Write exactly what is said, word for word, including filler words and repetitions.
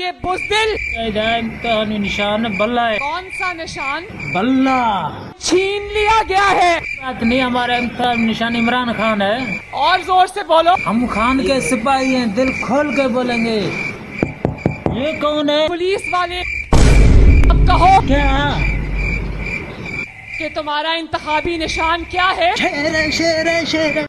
ये बुज़दिल तो निशान बल्ला है। कौन सा निशान? बल्ला छीन लिया गया है। बात नहीं, हमारा निशान इमरान खान है। और जोर से बोलो। हम खान के सिपाही हैं, दिल खोल के बोलेंगे। ये कौन है? पुलिस वाले। अब कहो क्या कि तुम्हारा इंतखाबी निशान क्या है? शेरे शेरे शेरे।